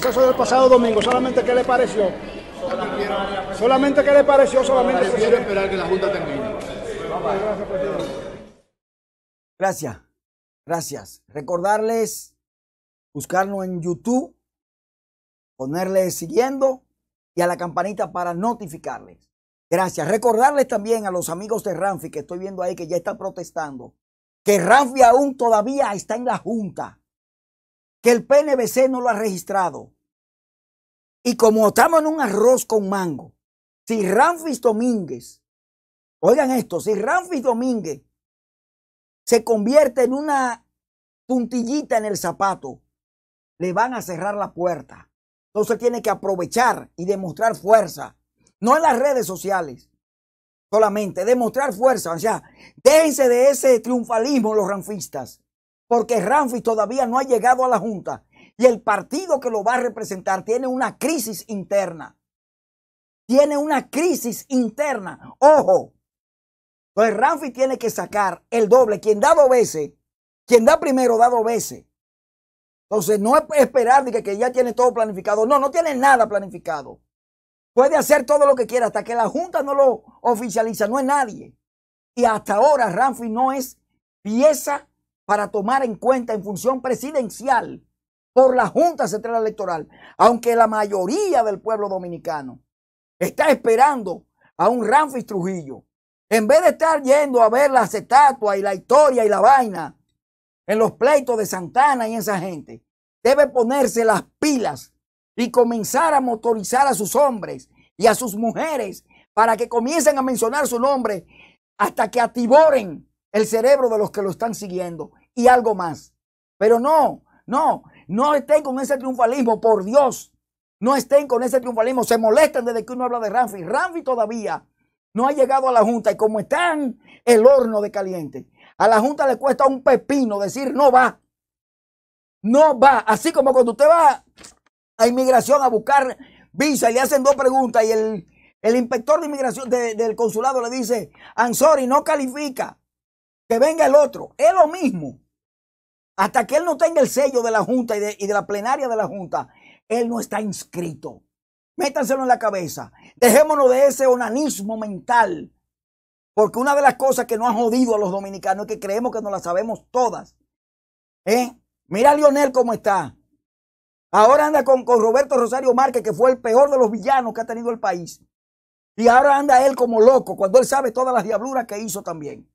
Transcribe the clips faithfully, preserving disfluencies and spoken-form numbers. proceso del pasado domingo, solamente qué le pareció. Solamente qué le pareció, solamente prefiero esperar que la Junta termine. Gracias, gracias. Recordarles buscarnos en YouTube, ponerle siguiendo y a la campanita para notificarles. Gracias. Recordarles también a los amigos de Ramfis que estoy viendo ahí que ya están protestando, que Ramfis aún todavía está en la Junta, que el P N B C no lo ha registrado. Y como estamos en un arroz con mango, si Ramfis Domínguez, oigan esto, si Ramfis Domínguez se convierte en una puntillita en el zapato, le van a cerrar la puerta. Entonces tiene que aprovechar y demostrar fuerza, no en las redes sociales solamente, demostrar fuerza. O sea, déjense de ese triunfalismo los ramfistas, porque Ramfis todavía no ha llegado a la Junta y el partido que lo va a representar tiene una crisis interna. Tiene una crisis interna. ¡Ojo! Entonces Ramfis tiene que sacar el doble. Quien da dos veces, quien da primero da dos veces. Entonces no es esperar de que, que ya tiene todo planificado. No, no tiene nada planificado. Puede hacer todo lo que quiera hasta que la Junta no lo oficializa. No es nadie. Y hasta ahora Ramfis no es pieza para tomar en cuenta en función presidencial por la Junta Central Electoral. Aunque la mayoría del pueblo dominicano está esperando a un Ramfis Trujillo. En vez de estar yendo a ver las estatuas y la historia y la vaina en los pleitos de Santana y esa gente, debe ponerse las pilas y comenzar a motorizar a sus hombres y a sus mujeres para que comiencen a mencionar su nombre hasta que atiboren el cerebro de los que lo están siguiendo y algo más. Pero no, no, no estén con ese triunfalismo, por Dios. No estén con ese triunfalismo. Se molestan desde que uno habla de Ramfis. Ramfis todavía no ha llegado a la Junta y como están el horno de caliente, a la Junta le cuesta un pepino decir no va. No va. Así como cuando usted va a inmigración a buscar visa y le hacen dos preguntas y el, el inspector de inmigración de, del consulado le dice, I'm sorry, no califica, que venga el otro. Es lo mismo. Hasta que él no tenga el sello de la Junta y de, y de la plenaria de la Junta, él no está inscrito. Métanselo en la cabeza. Dejémonos de ese onanismo mental. Porque una de las cosas que nos ha jodido a los dominicanos es que creemos que nos las sabemos todas. ¿Eh? Mira a Leonel cómo está. Ahora anda con, con Roberto Rosario Márquez, que fue el peor de los villanos que ha tenido el país. Y ahora anda él como loco, cuando él sabe todas las diabluras que hizo también.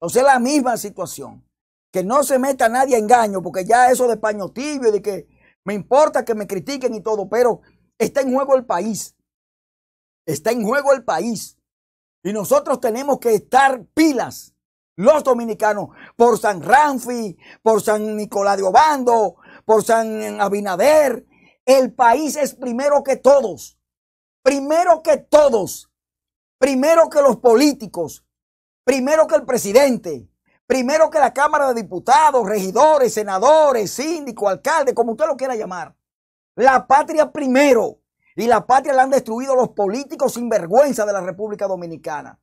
Entonces es la misma situación. Que no se meta a nadie a engaño, porque ya eso de paño tibio, de que me importa que me critiquen y todo, pero está en juego el país. Está en juego el país. Y nosotros tenemos que estar pilas, los dominicanos, por San Ramfis, por San Nicolás de Obando, por San Abinader. El país es primero que todos. Primero que todos. Primero que los políticos. Primero que el presidente. Primero que la Cámara de Diputados, regidores, senadores, síndico, alcalde, como usted lo quiera llamar. La patria primero. Y la patria la han destruido los políticos sinvergüenza de la República Dominicana.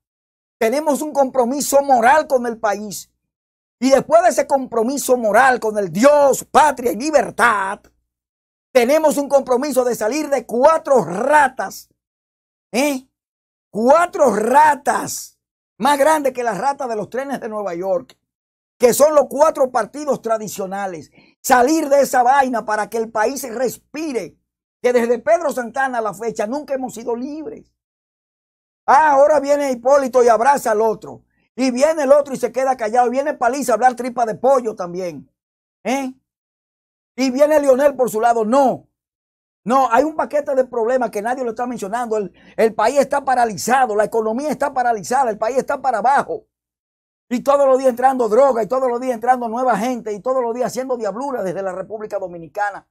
Tenemos un compromiso moral con el país. Y después de ese compromiso moral con el Dios, patria y libertad, tenemos un compromiso de salir de cuatro ratas. ¿Eh? Cuatro ratas. Más grande que las ratas de los trenes de Nueva York, que son los cuatro partidos tradicionales. Salir de esa vaina para que el país respire, que desde Pedro Santana a la fecha nunca hemos sido libres. Ah, ahora viene Hipólito y abraza al otro, y viene el otro y se queda callado, y viene Paliza a hablar tripa de pollo también, ¿eh? Y viene Leonel por su lado. No, no, hay un paquete de problemas que nadie lo está mencionando. El, el país está paralizado, la economía está paralizada, el país está para abajo. Y todos los días entrando droga, y todos los días entrando nueva gente, y todos los días haciendo diabluras desde la República Dominicana.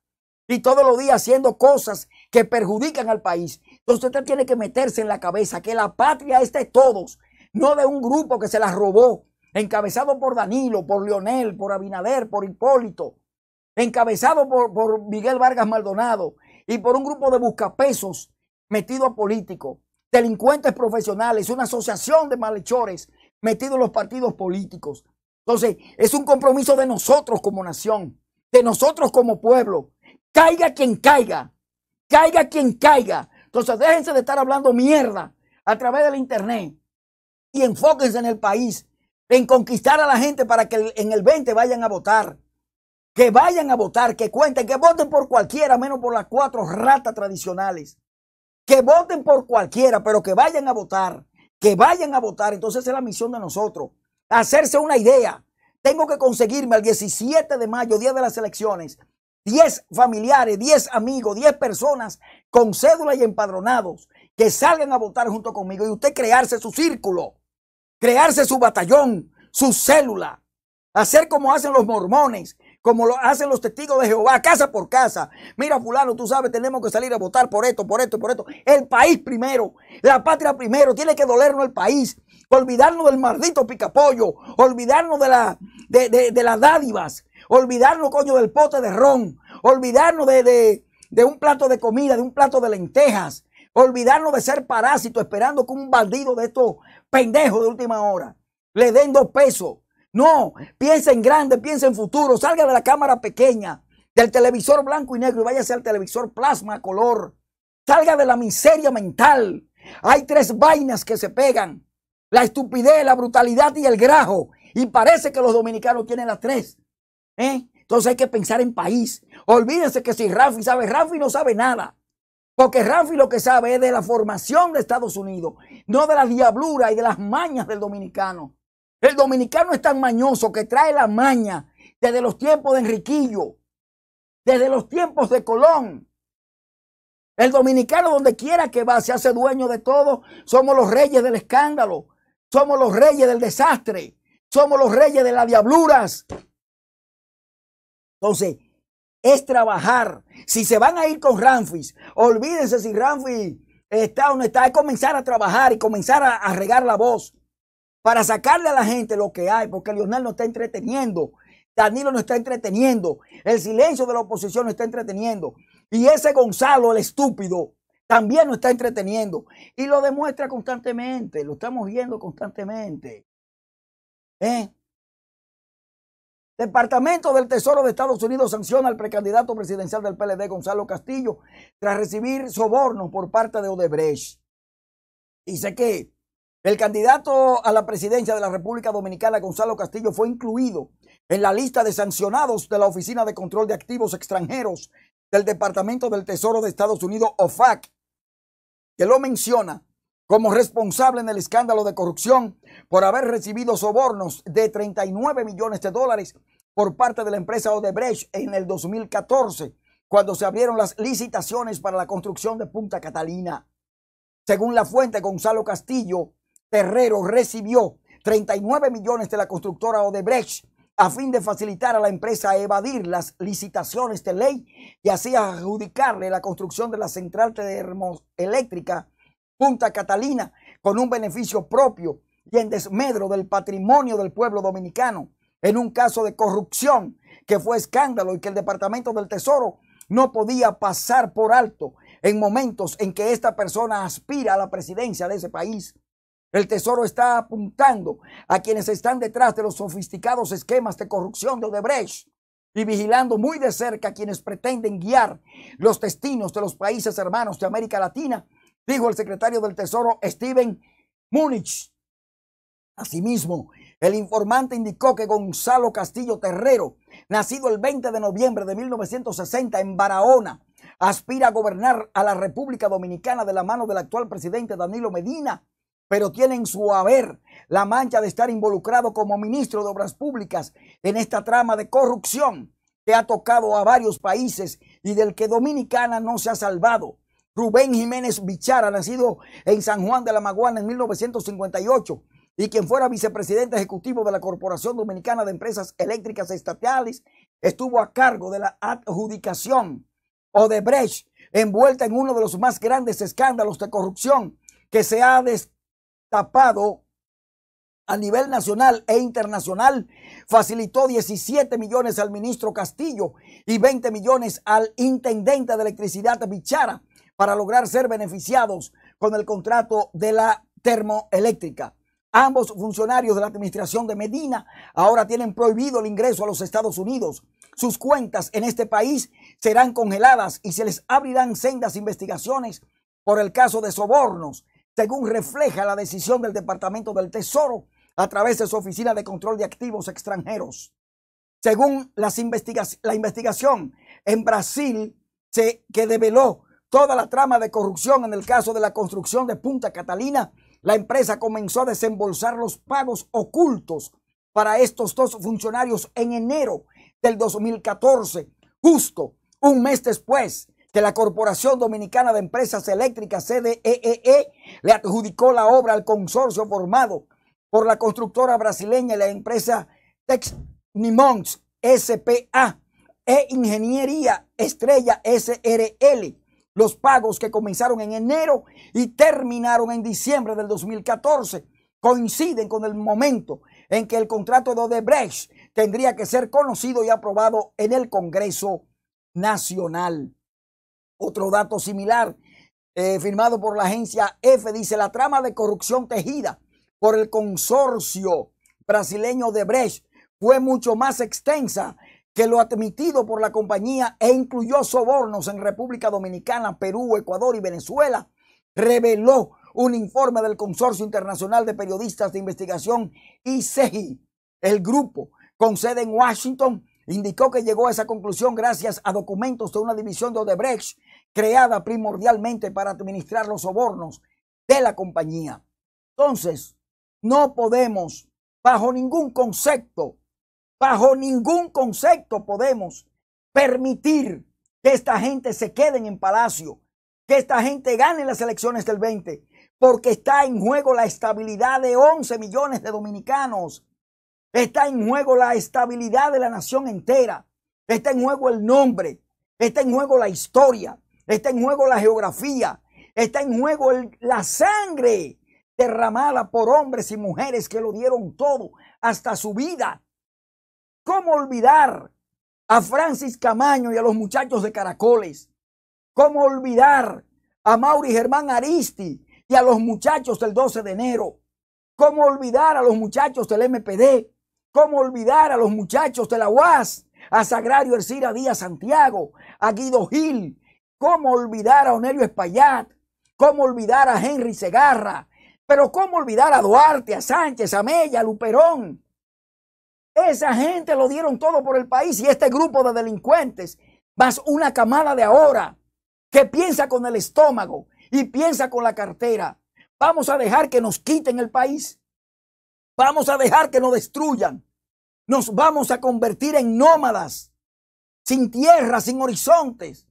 Y todos los días haciendo cosas que perjudican al país. Entonces usted tiene que meterse en la cabeza que la patria es de todos, no de un grupo que se la robó, encabezado por Danilo, por Leonel, por Abinader, por Hipólito, encabezado por, por Miguel Vargas Maldonado, y por un grupo de buscapesos metido a políticos, delincuentes profesionales, una asociación de malhechores metidos en los partidos políticos. Entonces, es un compromiso de nosotros como nación, de nosotros como pueblo, Caiga quien caiga. Caiga quien caiga. Entonces déjense de estar hablando mierda a través del internet y enfóquense en el país, en conquistar a la gente para que en el veinte vayan a votar. Que vayan a votar, que cuenten, que voten por cualquiera, menos por las cuatro ratas tradicionales. Que voten por cualquiera, pero que vayan a votar, que vayan a votar. Entonces esa es la misión de nosotros, hacerse una idea. Tengo que conseguirme al diecisiete de mayo, día de las elecciones, diez familiares, diez amigos, diez personas con cédula y empadronados que salgan a votar junto conmigo, y usted crearse su círculo, crearse su batallón, su célula, hacer como hacen los mormones, como lo hacen los testigos de Jehová, casa por casa. Mira, fulano, tú sabes, tenemos que salir a votar por esto, por esto, por esto. El país primero, la patria primero, tiene que dolernos el país. Olvidarnos del maldito picapollo, olvidarnos de, la, de, de, de las dádivas, olvidarnos, coño, del pote de ron, olvidarnos de, de, de un plato de comida, de un plato de lentejas, olvidarnos de ser parásitos esperando que un bandido de estos pendejos de última hora le den dos pesos. No, piensa en grande, piensa en futuro, salga de la cámara pequeña, del televisor blanco y negro y váyase al televisor plasma color. Salga de la miseria mental. Hay tres vainas que se pegan: la estupidez, la brutalidad y el grajo. Y parece que los dominicanos tienen las tres. ¿Eh? Entonces hay que pensar en país. Olvídense que si Ramfis sabe, Ramfis no sabe nada. Porque Ramfis lo que sabe es de la formación de Estados Unidos, no de las diabluras y de las mañas del dominicano. El dominicano es tan mañoso que trae la maña desde los tiempos de Enriquillo, desde los tiempos de Colón. El dominicano, donde quiera que va, se hace dueño de todo. Somos los reyes del escándalo, somos los reyes del desastre, somos los reyes de las diabluras. Entonces, es trabajar. Si se van a ir con Ramfis, olvídense si Ramfis está o no está, es comenzar a trabajar y comenzar a, a regar la voz, para sacarle a la gente lo que hay, porque Leonel no está entreteniendo, Danilo no está entreteniendo, el silencio de la oposición no está entreteniendo, y ese Gonzalo, el estúpido, también no está entreteniendo, y lo demuestra constantemente, lo estamos viendo constantemente. ¿Eh? Departamento del Tesoro de Estados Unidos sanciona al precandidato presidencial del P L D, Gonzalo Castillo, tras recibir sobornos por parte de Odebrecht. Dice que el candidato a la presidencia de la República Dominicana, Gonzalo Castillo, fue incluido en la lista de sancionados de la Oficina de Control de Activos Extranjeros del Departamento del Tesoro de Estados Unidos, O F A C, que lo menciona como responsable en el escándalo de corrupción por haber recibido sobornos de treinta y nueve millones de dólares por parte de la empresa Odebrecht en el dos mil catorce, cuando se abrieron las licitaciones para la construcción de Punta Catalina. Según la fuente, Gonzalo Castillo Terrero recibió treinta y nueve millones de la constructora Odebrecht a fin de facilitar a la empresa a evadir las licitaciones de ley y así adjudicarle la construcción de la central termoeléctrica Punta Catalina con un beneficio propio y en desmedro del patrimonio del pueblo dominicano, en un caso de corrupción que fue escándalo y que el Departamento del Tesoro no podía pasar por alto en momentos en que esta persona aspira a la presidencia de ese país. El Tesoro está apuntando a quienes están detrás de los sofisticados esquemas de corrupción de Odebrecht y vigilando muy de cerca a quienes pretenden guiar los destinos de los países hermanos de América Latina, dijo el secretario del Tesoro, Steven Mnuchin. Asimismo, el informante indicó que Gonzalo Castillo Terrero, nacido el veinte de noviembre de mil novecientos sesenta en Barahona, aspira a gobernar a la República Dominicana de la mano del actual presidente Danilo Medina, pero tiene en su haber la mancha de estar involucrado como ministro de Obras Públicas en esta trama de corrupción que ha tocado a varios países y del que Dominicana no se ha salvado. Rubén Jiménez Bichara, nacido en San Juan de la Maguana en mil novecientos cincuenta y ocho y quien fuera vicepresidente ejecutivo de la Corporación Dominicana de Empresas Eléctricas Estatales, estuvo a cargo de la adjudicación Odebrecht, envuelta en uno de los más grandes escándalos de corrupción que se ha destacado tapado a nivel nacional e internacional. Facilitó diecisiete millones al ministro Castillo y veinte millones al intendente de electricidad Bichara para lograr ser beneficiados con el contrato de la termoeléctrica. Ambos funcionarios de la administración de Medina ahora tienen prohibido el ingreso a los Estados Unidos. Sus cuentas en este país serán congeladas y se les abrirán sendas investigaciones por el caso de sobornos, según refleja la decisión del Departamento del Tesoro a través de su Oficina de Control de Activos Extranjeros. Según las investiga la investigación en Brasil, se, que develó toda la trama de corrupción en el caso de la construcción de Punta Catalina, la empresa comenzó a desembolsar los pagos ocultos para estos dos funcionarios en enero del dos mil catorce, justo un mes después que la Corporación Dominicana de Empresas Eléctricas, C D E E, le adjudicó la obra al consorcio formado por la constructora brasileña y la empresa Tex S P A e Ingeniería Estrella S R L. Los pagos que comenzaron en enero y terminaron en diciembre del dos mil catorce coinciden con el momento en que el contrato de Odebrecht tendría que ser conocido y aprobado en el Congreso Nacional. Otro dato similar eh, firmado por la agencia EFE dice: la trama de corrupción tejida por el consorcio brasileño Odebrecht fue mucho más extensa que lo admitido por la compañía e incluyó sobornos en República Dominicana, Perú, Ecuador y Venezuela, reveló un informe del Consorcio Internacional de Periodistas de Investigación I C E I. El grupo, con sede en Washington, indicó que llegó a esa conclusión gracias a documentos de una división de Odebrecht creada primordialmente para administrar los sobornos de la compañía. Entonces, no podemos, bajo ningún concepto, Bajo ningún concepto podemos permitir que esta gente se queden en Palacio, que esta gente gane las elecciones del veinte, porque está en juego la estabilidad de once millones de dominicanos, está en juego la estabilidad de la nación entera, está en juego el nombre, está en juego la historia, está en juego la geografía, está en juego el, la sangre derramada por hombres y mujeres que lo dieron todo, hasta su vida. ¿Cómo olvidar a Francis Caamaño y a los muchachos de Caracoles? ¿Cómo olvidar a Mauri Germán Aristi y a los muchachos del doce de enero? ¿Cómo olvidar a los muchachos del M P D? ¿Cómo olvidar a los muchachos de la U A S? A Sagrario Ercira Díaz Santiago, a Guido Gil. ¿Cómo olvidar a Onelio Espaillat? ¿Cómo olvidar a Henry Segarra? Pero ¿cómo olvidar a Duarte, a Sánchez, a Mella, a Luperón? Esa gente lo dieron todo por el país, y este grupo de delincuentes, más una camada de ahora que piensa con el estómago y piensa con la cartera. Vamos a dejar que nos quiten el país. Vamos a dejar que nos destruyan. Nos vamos a convertir en nómadas, sin tierra, sin horizontes,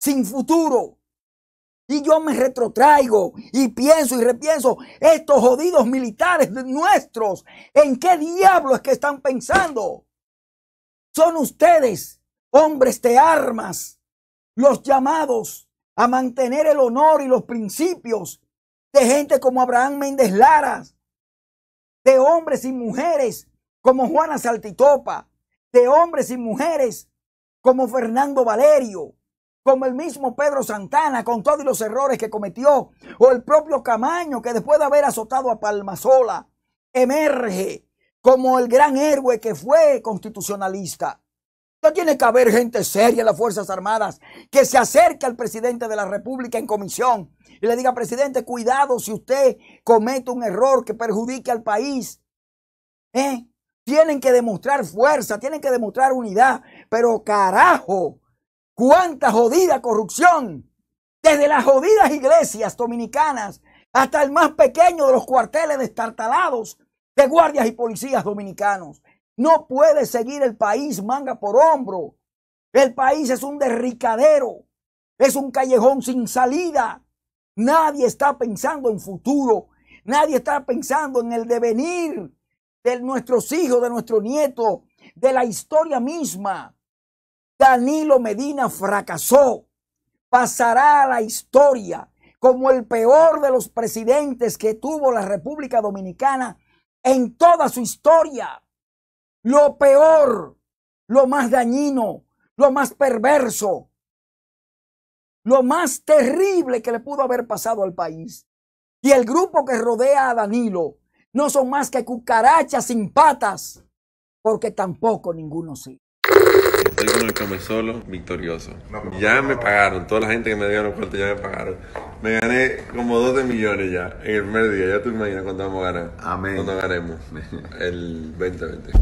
sin futuro. Y yo me retrotraigo y pienso y repienso, estos jodidos militares nuestros, ¿en qué diablo es que están pensando? Son ustedes, hombres de armas, los llamados a mantener el honor y los principios de gente como Abraham Méndez Lara, de hombres y mujeres como Juana Saltitopa, de hombres y mujeres como Fernando Valerio, como el mismo Pedro Santana, con todos los errores que cometió, o el propio Caamaño, que después de haber azotado a Palmasola, emerge como el gran héroe que fue constitucionalista. No tiene que haber gente seria en las Fuerzas Armadas que se acerque al presidente de la República en comisión y le diga: presidente, cuidado si usted comete un error que perjudique al país. ¿Eh? Tienen que demostrar fuerza, tienen que demostrar unidad, pero carajo, cuánta jodida corrupción, desde las jodidas iglesias dominicanas hasta el más pequeño de los cuarteles destartalados de guardias y policías dominicanos. No puede seguir el país manga por hombro. El país es un derricadero, es un callejón sin salida. Nadie está pensando en futuro, nadie está pensando en el devenir de nuestros hijos, de nuestros nietos, de la historia misma. Danilo Medina fracasó, pasará a la historia como el peor de los presidentes que tuvo la República Dominicana en toda su historia. Lo peor, lo más dañino, lo más perverso, lo más terrible que le pudo haber pasado al país. Y el grupo que rodea a Danilo no son más que cucarachas sin patas, porque tampoco ninguno sirve. Soy uno que come solo, victorioso. Ya me pagaron, toda la gente que me dieron cuánto ya me pagaron. Me gané como doce millones ya en el primer día. Ya tú imaginas cuánto vamos a ganar. Amén. Cuando ganemos el veinte veinte.